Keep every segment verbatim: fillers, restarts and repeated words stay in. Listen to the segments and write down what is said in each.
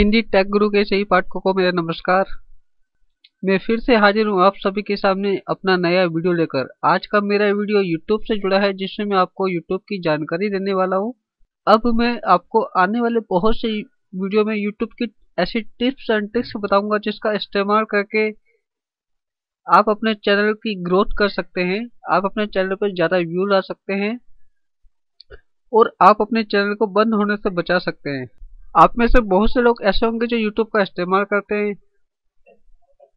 Hindi take गुरु के सभी पाठकों को मेरा नमस्कार। मैं फिर से हाजिर हूँ आप सभी के सामने अपना नया वीडियो लेकर। आज का मेरा वीडियो यूट्यूब से जुड़ा है, जिसमें मैं आपको यूट्यूब की जानकारी देने वाला हूँ। अब मैं आपको आने वाले बहुत से वीडियो में यूट्यूब की ऐसी टिप्स एंड ट्रिक्स बताऊंगा जिसका इस्तेमाल करके आप अपने चैनल की ग्रोथ कर सकते हैं, आप अपने चैनल पर ज़्यादा व्यू ला सकते हैं और आप अपने चैनल को बंद होने से बचा सकते हैं। आप में से बहुत से लोग ऐसे होंगे जो यूट्यूब का इस्तेमाल करते हैं,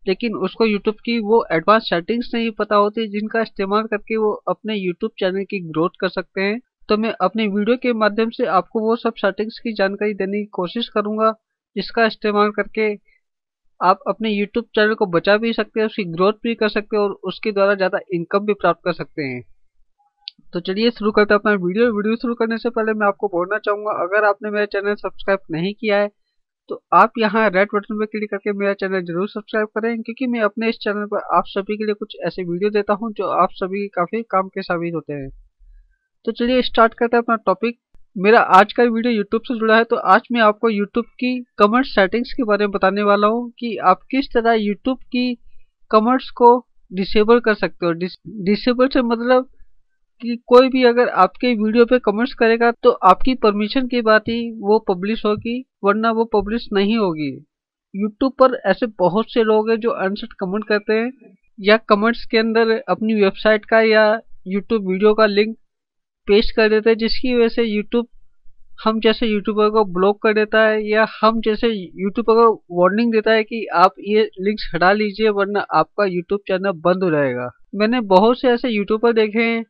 लेकिन उसको यूट्यूब की वो एडवांस सेटिंग्स नहीं पता होती जिनका इस्तेमाल करके वो अपने यूट्यूब चैनल की ग्रोथ कर सकते हैं। तो मैं अपने वीडियो के माध्यम से आपको वो सब सेटिंग्स की जानकारी देने की कोशिश करूंगा जिसका इस्तेमाल करके आप अपने यूट्यूब चैनल को बचा भी सकते हैं, उसकी ग्रोथ भी कर सकते हैं और उसके द्वारा ज़्यादा इनकम भी प्राप्त कर सकते हैं। तो चलिए शुरू करते हैं अपना वीडियो। वीडियो शुरू करने से पहले मैं आपको बोलना चाहूँगा, अगर आपने मेरा चैनल सब्सक्राइब नहीं किया है तो आप यहाँ रेड बटन पर क्लिक करके मेरा चैनल जरूर सब्सक्राइब करें, क्योंकि मैं अपने इस चैनल पर आप सभी के लिए कुछ ऐसे वीडियो देता हूँ जो आप सभी के काफ़ी काम के साबित होते हैं। तो चलिए स्टार्ट करते हैं अपना टॉपिक। मेरा आज का वीडियो यूट्यूब से जुड़ा है, तो आज मैं आपको यूट्यूब की कमेंट सेटिंग्स के बारे में बताने वाला हूँ कि आप किस तरह यूट्यूब की कमेंट्स को डिसेबल कर सकते हो। डिसेबल से मतलब कि कोई भी अगर आपके वीडियो पे कमेंट्स करेगा तो आपकी परमिशन के बाद ही वो पब्लिश होगी, वरना वो पब्लिश नहीं होगी। यूट्यूब पर ऐसे बहुत से लोग हैं जो अनसेट कमेंट करते हैं या कमेंट्स के अंदर अपनी वेबसाइट का या यूट्यूब वीडियो का लिंक पेश कर देते हैं, जिसकी वजह से यूट्यूब हम जैसे यूट्यूबर को ब्लॉक कर देता है या हम जैसे यूट्यूबर को वार्निंग देता है कि आप ये लिंक्स हटा लीजिए वरना आपका यूट्यूब चैनल बंद हो जाएगा। मैंने बहुत से ऐसे यूट्यूबर देखे हैं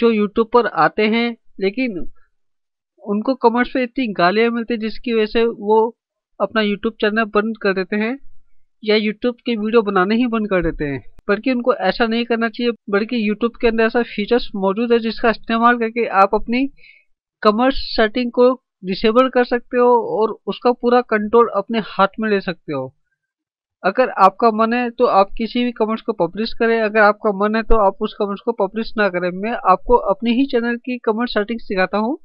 जो यूट्यूब पर आते हैं, लेकिन उनको कमेंट्स पे इतनी गालियाँ मिलती हैं जिसकी वजह से वो अपना यूट्यूब चैनल बंद कर देते हैं या यूट्यूब के वीडियो बनाने ही बंद कर देते हैं। बल्कि उनको ऐसा नहीं करना चाहिए, बल्कि यूट्यूब के अंदर ऐसा फीचर्स मौजूद है जिसका इस्तेमाल करके आप अपनी कमेंट्स सेटिंग को डिसेबल कर सकते हो और उसका पूरा कंट्रोल अपने हाथ में ले सकते हो। अगर आपका मन है तो आप किसी भी कमेंट्स को पब्लिश करें, अगर आपका मन है तो आप उस कमेंट्स को पब्लिश ना करें। मैं आपको अपने ही चैनल की कमेंट सेटिंग सिखाता हूँ।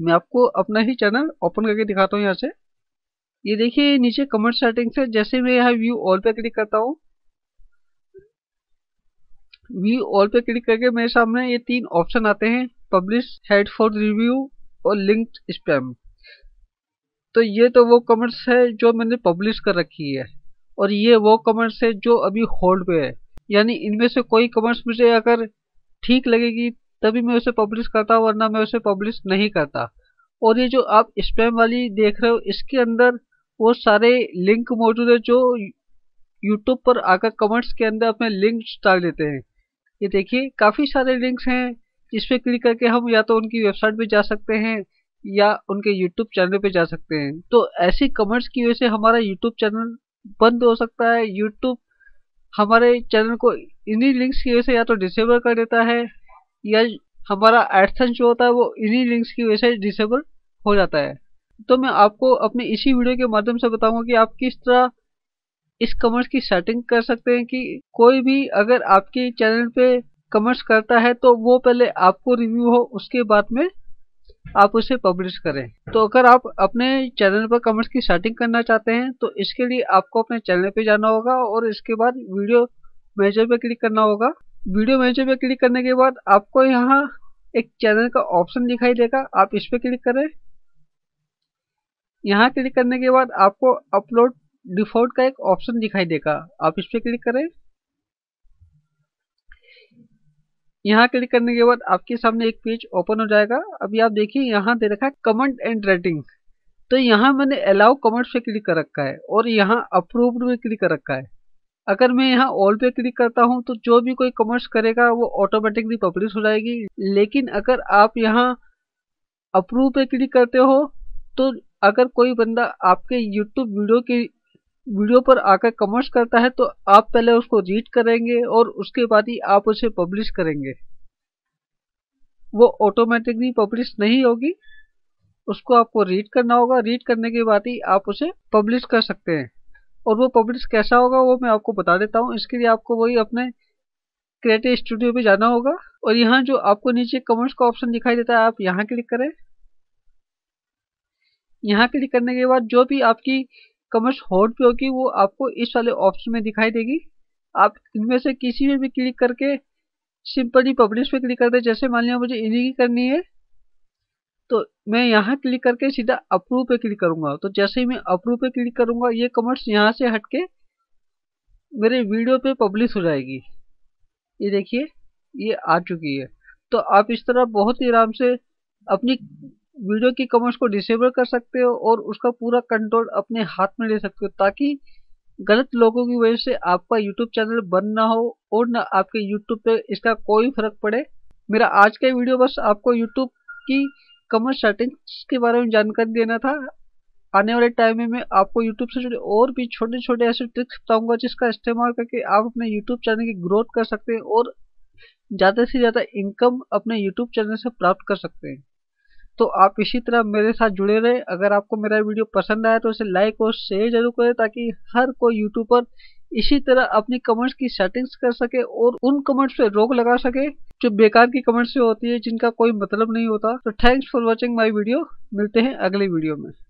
मैं आपको अपना ही चैनल ओपन करके दिखाता हूँ। यहाँ से ये देखिए, नीचे कमेंट सेटिंग्स है। जैसे मैं यहाँ व्यू ऑल पे क्लिक करता हूँ, व्यू ऑल पे क्लिक करके मेरे सामने ये तीन ऑप्शन आते हैं, पब्लिश, हेड फॉर रिव्यू और लिंक्ड स्पैम। तो ये तो वो कमेंट्स है जो मैंने पब्लिश कर रखी है और ये वो कमेंट्स है जो अभी होल्ड पे है, यानी इनमें से कोई कमेंट्स मुझे अगर ठीक लगेगी तभी मैं उसे पब्लिश करता, वरना मैं उसे पब्लिश नहीं करता। और ये जो आप स्पैम वाली देख रहे हो, इसके अंदर वो सारे लिंक मौजूद है जो यूट्यूब पर आकर कमेंट्स के अंदर अपने लिंक्स डाल देते हैं। ये देखिए, काफ़ी सारे लिंक्स हैं जिस पर क्लिक करके हम या तो उनकी वेबसाइट पर जा सकते हैं या उनके यूट्यूब चैनल पर जा सकते हैं। तो ऐसी कमेंट्स की वजह से हमारा यूट्यूब चैनल बंद हो सकता है। यूट्यूब हमारे चैनल को इन्हीं लिंक्स की वजह से या तो डिसेबल कर देता है या हमारा एडसेंस जो होता है वो इन्हीं लिंक्स की वजह से डिसेबल हो जाता है। तो मैं आपको अपने इसी वीडियो के माध्यम से बताऊंगा कि आप किस तरह इस कमेंट्स की सेटिंग कर सकते हैं कि कोई भी अगर आपके चैनल पे कमेंट्स करता है तो वो पहले आपको रिव्यू हो, उसके बाद में आप उसे पब्लिश करें। तो अगर आप अपने चैनल पर कमेंट्स की सेटिंग करना चाहते हैं तो इसके लिए आपको अपने चैनल पे जाना होगा और इसके बाद वीडियो मैनेजर पे क्लिक करना होगा। वीडियो मैनेजर पे क्लिक करने के बाद आपको यहाँ एक चैनल का ऑप्शन दिखाई देगा, आप इस पर क्लिक करें। यहाँ क्लिक करने के बाद आपको अपलोड डिफॉल्ट का एक ऑप्शन दिखाई देगा, आप इस पर क्लिक करें। यहाँ क्लिक करने के बाद आपके सामने एक पेज ओपन हो जाएगा। अभी आप देखिए, यहाँ दे रखा है कमेंट एंड रेटिंग। तो यहाँ मैंने अलाउ कमेंट्स पे क्लिक कर रखा है और यहाँ अप्रूव्ड पे क्लिक कर रखा है। अगर मैं यहाँ ऑल पे क्लिक करता हूँ तो जो भी कोई कमेंट्स करेगा वो ऑटोमेटिकली पब्लिश हो जाएगी, लेकिन अगर आप यहाँ अप्रूव पे क्लिक करते हो तो अगर कोई बंदा आपके यूट्यूब वीडियो के वीडियो पर आकर कमेंट्स करता है तो आप पहले उसको रीड करेंगे और उसके बाद ही आप उसे पब्लिश करेंगे। वो ऑटोमेटिकली पब्लिश नहीं होगी, उसको आपको रीड करना होगा, रीड करने के बाद ही आप उसे पब्लिश कर सकते हैं। और वो पब्लिश कैसा होगा वो मैं आपको बता देता हूँ। इसके लिए आपको वही अपने क्रिएटिव स्टूडियो पे जाना होगा और यहाँ जो आपको नीचे कमेंट्स का ऑप्शन दिखाई देता है आप यहाँ क्लिक करें। यहाँ क्लिक करने के बाद जो भी आपकी कमेंट्स हॉट पे होगी वो आपको इस वाले ऑप्शन में दिखाई देगी। आप इनमें से किसी में भी क्लिक करके सिंपली पब्लिश पे क्लिक करते हैं। जैसे मान लिया मुझे इन्हीं की करनी है तो मैं यहाँ क्लिक करके सीधा अप्रूव पे क्लिक करूँगा। तो जैसे ही मैं अप्रूव पे क्लिक करूँगा ये कमेंट्स यहाँ से हट के मेरे वीडियो पे पब्लिश हो जाएगी। ये देखिए ये आ चुकी है। तो आप इस तरह बहुत ही आराम से अपनी वीडियो की कमेंट्स को डिसेबल कर सकते हो और उसका पूरा कंट्रोल अपने हाथ में ले सकते हो, ताकि गलत लोगों की वजह से आपका यूट्यूब चैनल बंद ना हो और ना आपके यूट्यूब पे इसका कोई फर्क पड़े। मेरा आज का वीडियो बस आपको यूट्यूब की कमेंट सेटिंग्स के बारे में जानकारी देना था। आने वाले टाइम में मैं आपको यूट्यूब से जुड़े और भी छोटे छोटे ऐसे ट्रिक्स बताऊंगा जिसका इस्तेमाल करके आप अपने यूट्यूब चैनल की ग्रोथ कर सकते हैं और ज़्यादा से ज़्यादा इनकम अपने यूट्यूब चैनल से प्राप्त कर सकते हैं। तो आप इसी तरह मेरे साथ जुड़े रहे। अगर आपको मेरा वीडियो पसंद आया तो इसे लाइक और शेयर जरूर करें, ताकि हर कोई यूट्यूबर इसी तरह अपनी कमेंट्स की सेटिंग्स कर सके और उन कमेंट्स पे रोक लगा सके जो बेकार की कमेंट्स से होती है, जिनका कोई मतलब नहीं होता। तो thanks for watching my video. मिलते हैं अगले वीडियो में।